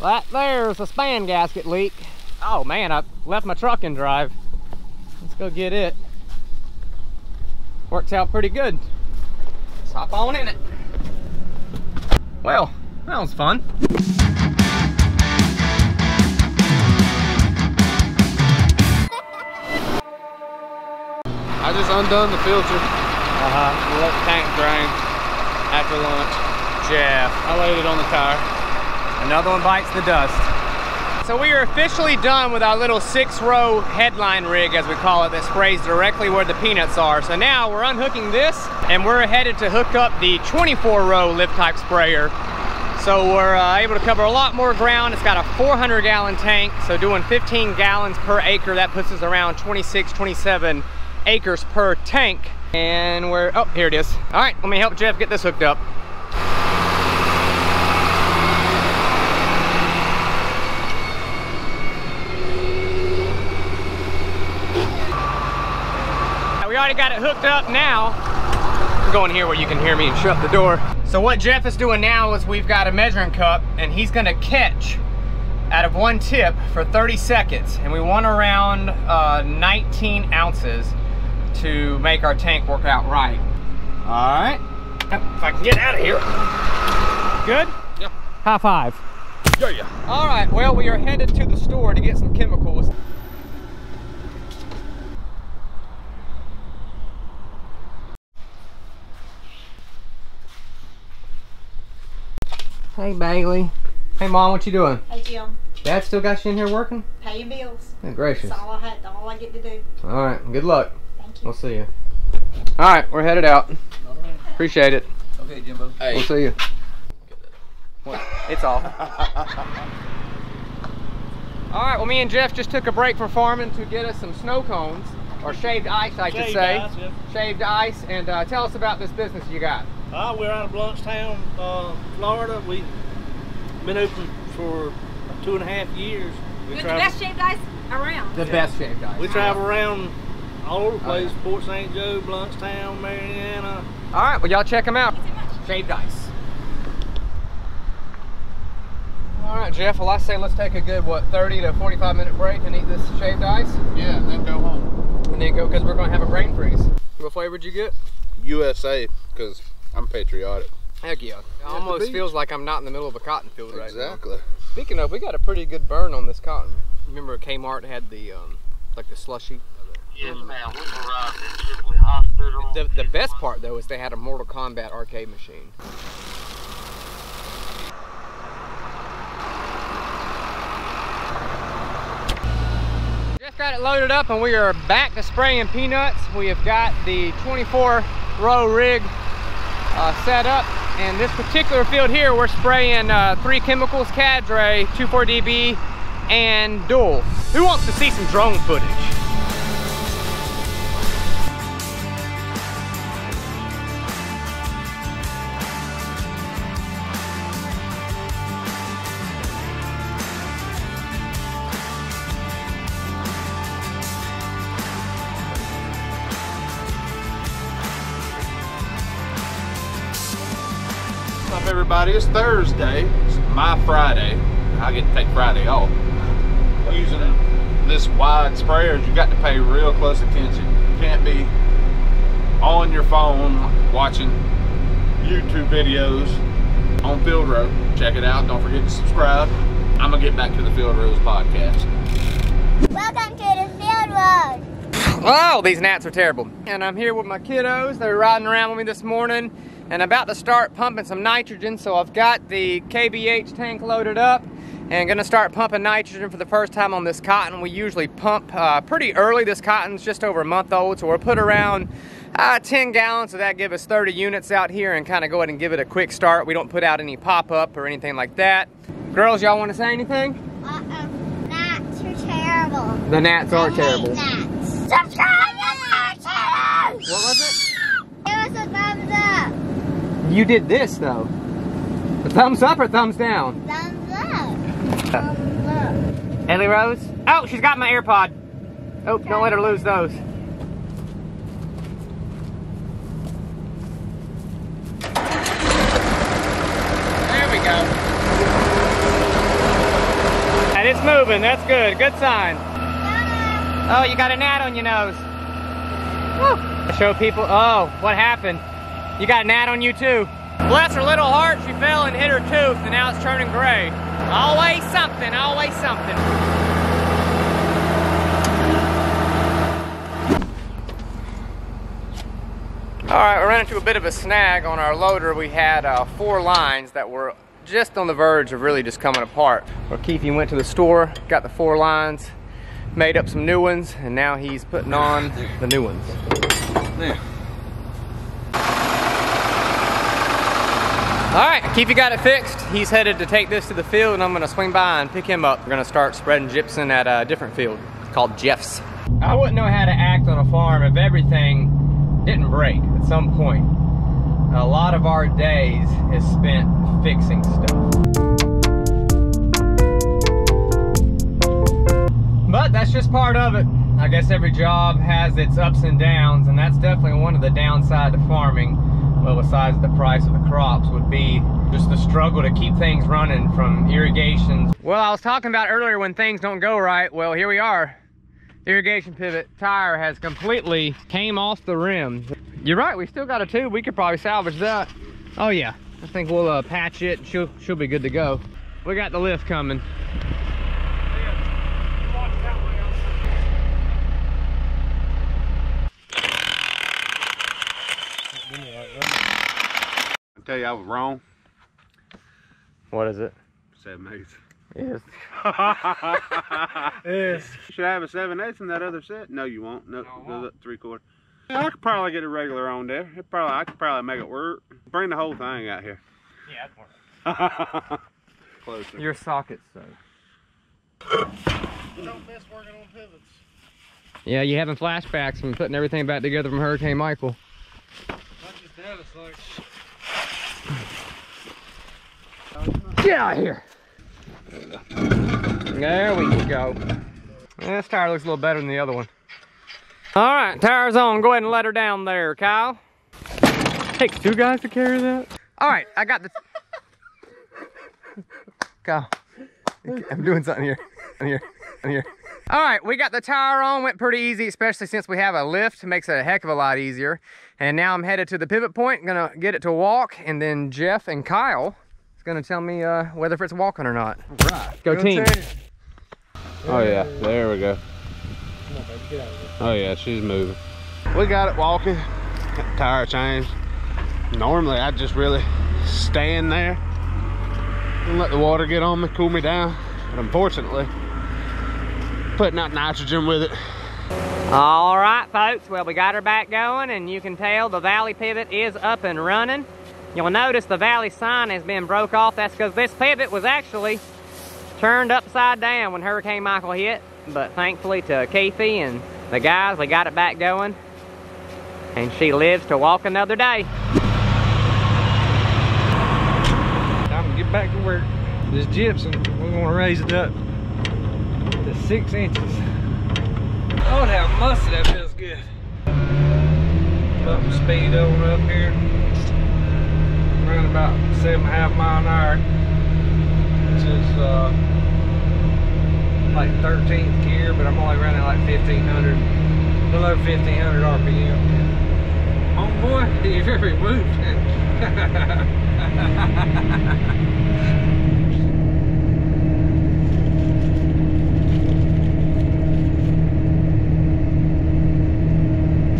Right there's a span gasket leak. Oh man, I left my truck in drive. Let's go get it. Works out pretty good. Let's hop on in it. Well, that was fun. I just undone the filter. Let the tank drain after lunch. Yeah, I laid it on the tire. Another one bites the dust. So we are officially done with our little 6-row headline rig, as we call it, that sprays directly where the peanuts are. So now we're unhooking this and we're headed to hook up the 24-row lift type sprayer. So we're able to cover a lot more ground. It's got a 400-gallon tank. So doing 15 gallons per acre, that puts us around 26, 27 acres per tank. And we're, oh, here it is. All right, let me help Jeff get this hooked up. We already got it hooked up now. I'm going here where you can hear me and shut the door. So what Jeff is doing now is we've got a measuring cup and he's gonna catch out of one tip for 30 seconds. And we want around 19 ounces to make our tank work out right. All right. If I can get out of here. Good? Yep. High five. Yeah, yeah. All right, well, we are headed to the store to get some chemicals. Hey, Bailey. Hey, Mom, what you doing? Hey, Jim. Dad still got you in here working? Paying bills. Good gracious. That's all I had, all I get to do. All right, good luck. Thank you. We'll see you. All right, we're headed out. All right. Appreciate it. Okay, Jimbo. Hey. We'll see you. What? It's all. All right, well, me and Jeff just took a break for farming to get us some snow cones, or shaved ice, I should say. Ice, yeah. Shaved ice, and tell us about this business you got. We're out of Blountstown, Florida. We've been open for 2.5 years. We're the best shaved ice around. The best shaved ice. We travel around all over the place, Port St. Joe, Blountstown, Mariana. All right, well, y'all check them out. Shaved ice. All right, Jeff, well, I say let's take a good, what, 30 to 45-minute break and eat this shaved ice? Yeah, and then go home. And then go, because we're going to have a brain freeze. What flavor did you get? USA, because I'm patriotic. Heck yeah. It almost feels like I'm not in the middle of a cotton field right now. Exactly. Speaking of, we got a pretty good burn on this cotton. Remember Kmart had the, like the slushy? Yes, ma'am. We've arrived at Shipley Hospital. The best part, though, is they had a Mortal Kombat arcade machine. Just got it loaded up, and we are back to spraying peanuts. We have got the 24-row rig set up, and this particular field here we're spraying 3 chemicals: Cadre, 24 dB, and Dual. Who wants to see some drone footage? Everybody, it's Thursday. It's my Friday. I get to take Friday off. Using this wide sprayer, you got to pay real close attention. You can't be on your phone watching YouTube videos on Field Row. Check it out. Don't forget to subscribe. I'm gonna get back to the Field Rows podcast. Welcome to the Field Rows. Oh, these gnats are terrible. And I'm here with my kiddos. They're riding around with me this morning. And about to start pumping some nitrogen, so I've got the KBH tank loaded up and gonna start pumping nitrogen for the first time on this cotton. We usually pump pretty early. This cotton's just over a month old, so we'll put around 10 gallons, so that gives us 30 units out here and kind of go ahead and give it a quick start. We don't put out any pop-up or anything like that. Girls, y'all want to say anything? Gnats are terrible. The gnats are terrible. Gnats. Subscribe to our channel! What was it? It was a thumbs up. You did this though. A thumbs up or thumbs down? Thumbs up. Thumbs up. Ellie Rose? Oh, she's got my AirPod. Oh, don't let her lose those. There we go. And it's moving, that's good, good sign. Oh, you got a gnat on your nose. Woo. Show people, oh, what happened? You got a gnat on you too. Bless her little heart, she fell and hit her tooth and now it's turning gray. Always something, always something. All right, we ran into a bit of a snag on our loader. We had 4 lines that were just on the verge of really just coming apart. Well, Keithy went to the store, got the 4 lines, made up some new ones, and now he's putting on the new ones. There. All right, Keithy got it fixed. He's headed to take this to the field, and I'm gonna swing by and pick him up. We're gonna start spreading gypsum at a different field called Jeff's. I wouldn't know how to act on a farm if everything didn't break at some point. A lot of our days is spent fixing stuff. But that's just part of it. I guess every job has its ups and downs, and that's definitely one of the downsides to farming. Well, besides the price of the crops, would be just the struggle to keep things running from irrigations. Well, I was talking about earlier when things don't go right. Well, here we are. The irrigation pivot tire has completely came off the rim. You're right, we still got a tube. We could probably salvage that. Oh yeah, I think we'll patch it. She'll be good to go. We got the lift coming. Tell you I was wrong. What is it? 7/8. Yes. Yes. Should I have a 7/8 in that other set? No, you won't. No, no 3/4. Yeah, I could probably get a regular on there. I could probably make it work. Bring the whole thing out here. Yeah, that's more. Closer. Your sockets, though. Don't miss working on pivots. Yeah, you having flashbacks from putting everything back together from Hurricane Michael. Not just that, it's like. Get out of here! There we go. This tire looks a little better than the other one. Alright, tire's on. Go ahead and let her down there, Kyle. Takes 2 guys to carry that? Alright, I got the... Kyle, I'm doing something here. I'm here. Alright, we got the tire on. Went pretty easy, especially since we have a lift. Makes it a heck of a lot easier. And now I'm headed to the pivot point. I'm gonna get it to walk, and then Jeff and Kyle gonna tell me whether it's walking or not. Right. Go team. Oh yeah, there we go. Come on, baby, get out of here. Oh yeah, she's moving. We got it walking. Tire changed. Normally I just really stand there and let the water get on me, cool me down. But unfortunately, putting out nitrogen with it. All right, folks. Well, we got her back going, and you can tell the Valley pivot is up and running. You'll notice the Valley sign has been broke off. That's because this pivot was actually turned upside down when Hurricane Michael hit. But thankfully to Keithy and the guys, we got it back going. And she lives to walk another day. Time to get back to work. This gypsum, we're gonna raise it up to 6 inches. Oh, how musty that feels good. Pump the speed on up here. Around about 7.5 miles an hour, which is like 13th gear, but I'm only running like 1,500, below 1,500 RPM. Oh boy, you're very moved.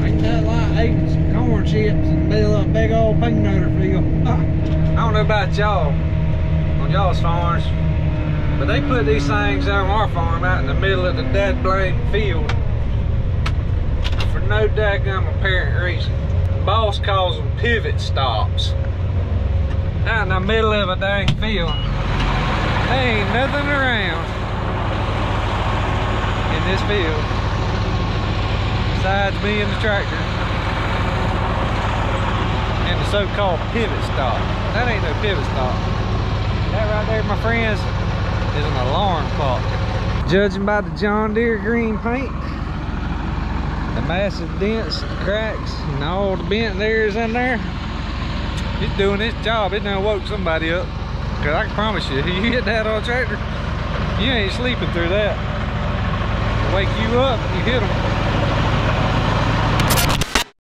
Ain't that like eating some corn chips in the middle of a big old peanut field? I don't know about y'all on y'all's farms, but they put these things on our farm out in the middle of the dead blame field for no daggum apparent reason. The boss calls them pivot stops. Out in the middle of a dang field, there ain't nothing around in this field besides me and the tractor. The so-called pivot stop. That ain't no pivot stop. That right there, my friends, is an alarm clock. Judging by the John Deere green paint, the massive dents, the cracks, and all the bent layers in there, it's doing its job. It done woke somebody up. Because I can promise you, you hit that on a tractor, You ain't sleeping through that. Wake you up, you hit them.